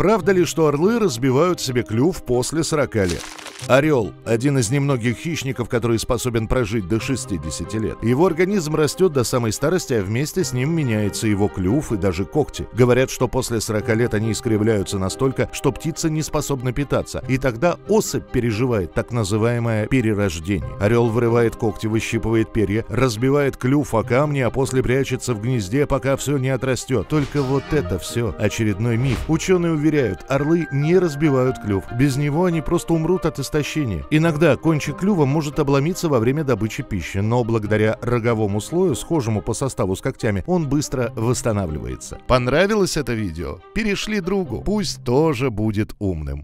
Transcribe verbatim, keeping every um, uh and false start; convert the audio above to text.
Правда ли, что орлы разбивают себе клюв после сорока лет? Орел – один из немногих хищников, который способен прожить до шестидесяти лет. Его организм растет до самой старости, а вместе с ним меняется его клюв и даже когти. Говорят, что после сорока лет они искривляются настолько, что птица не способна питаться, и тогда особь переживает так называемое перерождение. Орел вырывает когти, выщипывает перья, разбивает клюв о камни, а после прячется в гнезде, пока все не отрастет. Только вот это все очередной миф. Ученые уверяют, орлы не разбивают клюв. Без него они просто умрут от истощения. Иногда кончик клюва может обломиться во время добычи пищи, но благодаря роговому слою, схожему по составу с когтями, он быстро восстанавливается. Понравилось это видео? Перешли другу, пусть тоже будет умным.